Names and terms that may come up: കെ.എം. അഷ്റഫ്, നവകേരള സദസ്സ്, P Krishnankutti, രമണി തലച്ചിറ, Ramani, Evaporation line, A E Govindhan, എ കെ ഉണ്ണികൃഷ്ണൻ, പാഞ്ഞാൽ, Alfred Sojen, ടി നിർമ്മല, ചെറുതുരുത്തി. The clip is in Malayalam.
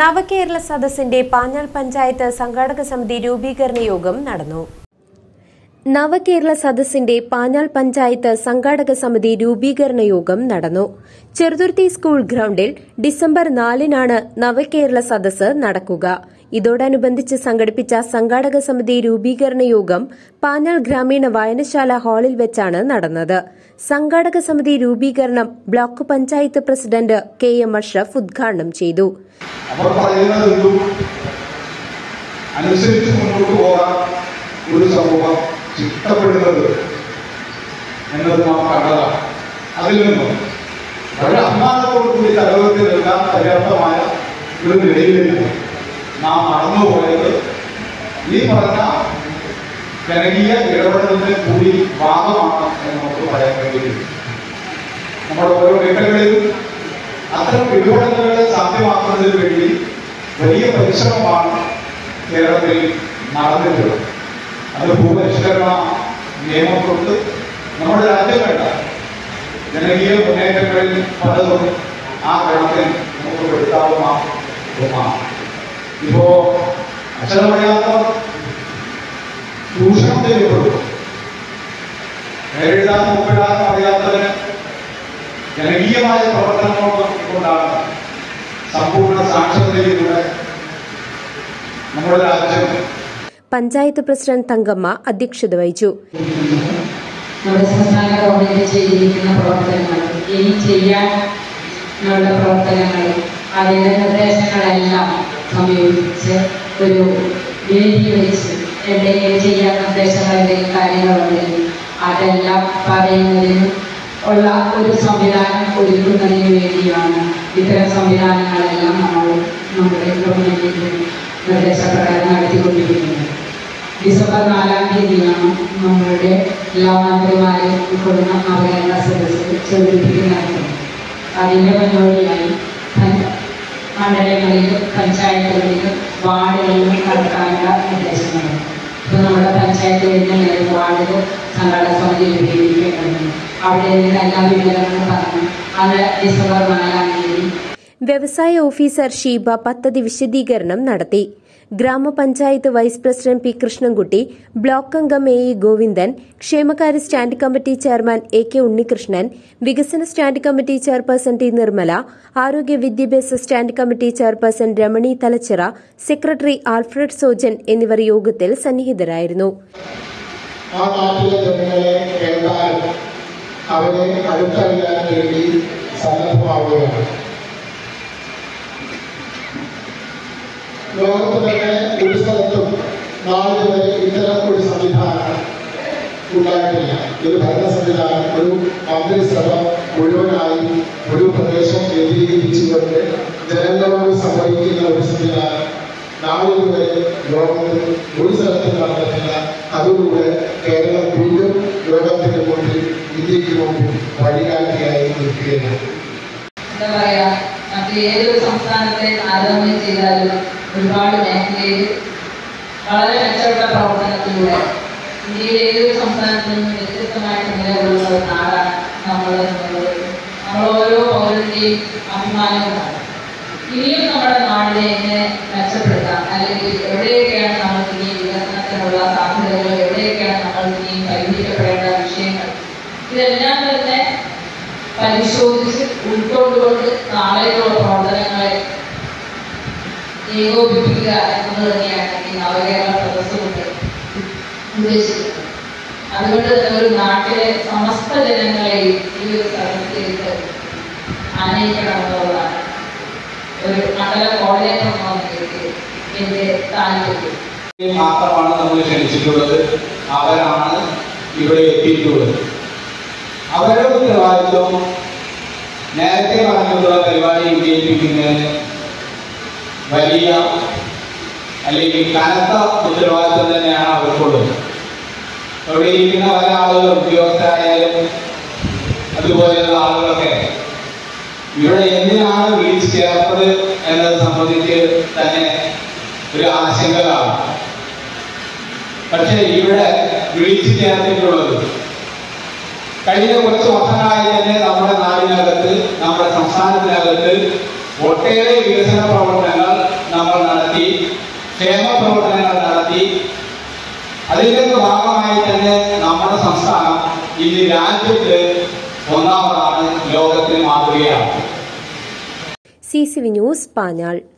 നവകേരള സദസ്സിന്റെ പാഞ്ഞാൽ പഞ്ചായത്ത് സംഘാടക സമിതി രൂപീകരണ യോഗം നടന്നു. നവകേരള സദസ്സിന്റെ പാഞ്ഞാൽ പഞ്ചായത്ത് സംഘാടക സമിതി രൂപീകരണ യോഗം നടന്നു. ചെറുതുരുത്തി സ്കൂൾ ഗ്രൌണ്ടിൽ ഡിസംബർ 4-നാണ് നവകേരള സദസ്സ് നടക്കുക. ഇതോടനുബന്ധിച്ച് സംഘടിപ്പിച്ച സംഘാടക സമിതി രൂപീകരണ യോഗം പാഞ്ഞാൽ ഗ്രാമീണ വായനശാല ഹാളിൽ വെച്ചാണ് നടന്നത്. സംഘാടക സമിതി രൂപീകരണം block panchayat president കെ.എം. അഷ്റഫ് ഉദ്ഘാടനം ചെയ്തു. ഒരു സമൂഹം ചിട്ടപ്പെടുന്നത് എന്നത് നാം കണ്ടതാണ്. അതിൽ നിന്നും വളരെ അഭിമാനത്തോടുകൂടി തലവത്തിനെല്ലാം പര്യാപ്തമായ ഒരു നിലയിൽ നിന്നും നാം മറന്നുപോയത് ഈ പറഞ്ഞ ജനകീയ ഇടപെടലിന് കൂടി ഭാഗമാണ് എന്ന് നമുക്ക് പറയാൻ വേണ്ടിയിട്ടുണ്ട്. നമ്മുടെ ഓരോ മേഖലകളിലും അത്തരം ഇടപെടലുകളെ സാധ്യമാക്കുന്നതിന് വേണ്ടി വലിയ പരിശ്രമമാണ് കേരളത്തിൽ നടന്നിട്ടുള്ളത്. അത് ഭൂപരിഷ്കരണ നിയമം കൊണ്ട് നമ്മുടെ രാജ്യം വേണ്ട ജനകീയ മുന്നേറ്റങ്ങളിൽ പലതും ആ വെള്ളത്തിൽ നമുക്ക് എടുക്കാവുന്നതാണ്. ഇപ്പോ അക്ഷരമറിയാത്തവർ ചൂഷണം ചെയ്യപ്പെടും. നേരിടാൻ മുമ്പിടാൻ അറിയാത്തവന് ജനകീയമായ പ്രവർത്തനങ്ങളോടുകൊണ്ടാണ് സമ്പൂർണ്ണ സാക്ഷരതയിലൂടെ നമ്മുടെ രാജ്യം. പഞ്ചായത്ത് പ്രസിഡന്റ് തങ്കമ്മ അധ്യക്ഷത വഹിച്ചു. സംസ്ഥാന ഗവൺമെന്റ് ചെയ്തിരിക്കുന്ന പ്രവർത്തനങ്ങൾ, ഇനി ചെയ്യാനുള്ള പ്രവർത്തനങ്ങൾ, അതിന്റെ നിർദ്ദേശങ്ങളെല്ലാം സമീപിച്ച് ഒരു വേദി വെച്ച് എന്തെങ്കിലും ചെയ്യാൻ നിർദ്ദേശങ്ങൾ, എന്തെങ്കിലും കാര്യങ്ങളുണ്ടെങ്കിൽ അതെല്ലാം പറയുന്നതിന് ഉള്ള ഒരു സംവിധാനം ഒരുക്കുന്നതിന് വേണ്ടിയാണ് ഇത്തരം സംവിധാനങ്ങളെല്ലാം നമ്മൾ നമ്മുടെ ഗവൺമെന്റിന്റെ നിർദ്ദേശപ്രകാരം നടത്തിക്കൊണ്ടിരിക്കുന്നത്. ഡിസംബർ 4-ാം തീയതിയാണ് നമ്മളുടെ എല്ലാ മന്ത്രിമാരെ ഉൾക്കൊള്ളുന്ന നവകേരള സദസ്സ് സംഘടിപ്പിക്കുന്നത്. അതിൻ്റെ മുന്നോടിയായി മണ്ഡലങ്ങളിലും പഞ്ചായത്തുകളിലും വാർഡുകളിലും നടത്താനുള്ള നിർദ്ദേശങ്ങളുണ്ട്. ഇപ്പോൾ നമ്മുടെ പഞ്ചായത്തുകളിലെ വാർഡുകൾ സംഘാടക സമിതി രൂപീകരിക്കേണ്ടതുണ്ട്. അവിടെ നിന്ന് എല്ലാ വിവരങ്ങളും പറഞ്ഞു അത് ഡിസംബർ 4-ാം തീയതി വ്യവസായ ഓഫീസർ ഷീബ പദ്ധതി വിശദീകരണം നടത്തി. ഗ്രാമപഞ്ചായത്ത് vice president P Krishnankutty, block അംഗം എ ഇ ഗോവിന്ദൻ, ക്ഷേമകാര്യ stand committee chairman എ കെ ഉണ്ണികൃഷ്ണൻ, വികസന stand committee chairperson ടി നിർമ്മല, ആരോഗ്യ വിദ്യാഭ്യാസ stand committee chairperson രമണി തലച്ചിറ, secretary Alfred Sojan എന്നിവർ യോഗത്തിൽ സന്നിഹിതരായിരുന്നു. ലോകത്ത് തന്നെ ഒരു സ്ഥലത്തും നാളെ വരെ ഇത്തരം ഒരു സംവിധാനം ഉണ്ടായിട്ടില്ല. ഒരു ഭരണ സംവിധാനം, ഒരു മന്ത്രിസഭ മുഴുവനായി ഒരു പ്രദേശം കേന്ദ്രീകരിച്ചുകൊണ്ട് ജനങ്ങളോട് സംഭവിക്കുന്ന ഒരു സംവിധാനം നാളെ വരെ ലോകത്ത് ഒരു സ്ഥലത്തും നടന്നിട്ടില്ല. അതിലൂടെ കേരളം വീണ്ടും ലോകത്തിന് മുമ്പിൽ, ഇന്ത്യക്ക് മുമ്പിൽ വഴികാട്ടിയായി നിൽക്കുകയാണ്. എന്താ പറയാ, മറ്റ് ഏതൊരു സംസ്ഥാനത്തെ താരതമ്യം ചെയ്താലും ഒരുപാട് മേഖലയിൽ വളരെ മെച്ചപ്പെട്ട പ്രവർത്തനത്തിലൂടെ ഇന്ത്യയിലെ ഏതൊരു സംസ്ഥാനത്തിൽ നിന്നും വ്യത്യസ്തമായിട്ട് നിലകൊള്ളുന്ന ഒരു നാടാണ് നമ്മൾ. നമ്മൾ ഓരോ പൗരന്റെയും അഭിമാനവുമാണ്. ഇനിയും നമ്മുടെ നാടിനെ എങ്ങനെ മെച്ചപ്പെടുത്താം, അല്ലെങ്കിൽ എവിടെയൊക്കെയാണ് നമ്മൾക്ക് ഇനിയും വികസനത്തിനുള്ള സാധ്യതകൾ, എവിടെയൊക്കെയാണ് നമ്മൾക്ക് ഇനിയും പരിഹരിക്കപ്പെടേണ്ട വിഷയങ്ങൾ, ഇതെല്ലാം തന്നെ പരിശോധിച്ച് ഉൾക്കൊണ്ടുകൊണ്ട് നാളെയുള്ള പ്രവർത്തനങ്ങളെ ഏകോപിപ്പിക്കുക എന്നത് തന്നെയാണ് ഈ നവകേരള സദസ്സ് കൊണ്ട് ഉദ്ദേശിക്കുന്നത്. അതുകൊണ്ട് തന്നെ ഒരു നാട്ടിലെ സമസ്ത ജനങ്ങളെയും ഈ ഒരു സദസ്സിലേക്ക് ആനയിക്കണമെന്നുള്ളതാണ് ഒരു മണ്ഡല കോർഡിനേറ്റർ എന്നതിലേക്ക് എന്റെ താല്പര്യം. മാത്രമാണ് നമ്മൾ ക്ഷണിച്ചിട്ടുള്ളത്, അവരാണ് ഇവിടെ എത്തിയിട്ടുള്ളത്. അവരുടെ ഉത്തരവാദിത്വം നേരത്തെ പറഞ്ഞിട്ടുള്ള പരിപാടി വിജയിപ്പിക്കുന്നതിന് വലിയ അല്ലെങ്കിൽ കനത്ത ഉത്തരവാദിത്വം തന്നെയാണ് അവർക്കുള്ളത്. അവിടെ ഇരിക്കുന്ന പല ആളുകളും, ഉദ്യോഗസ്ഥരായാലും അതുപോലെയുള്ള ആളുകളൊക്കെ ഇവിടെ എന്തിനാണ് വിളിച്ചു ചേർത്തത് എന്നത് സംബന്ധിച്ച് തന്നെ ഒരു ആശങ്ക കാണും. പക്ഷെ ഇവിടെ വിളിച്ചു ചേർത്തിട്ടുള്ളത് കഴിഞ്ഞ കുറച്ച് വർഷങ്ങളായി തന്നെ നമ്മുടെ നാടിനകത്ത്, നമ്മുടെ സംസ്ഥാനത്തിനകത്ത് ഒട്ടേറെ വികസന പ്രവർത്തനങ്ങൾ भाग संस्थान इन राज्य लोक।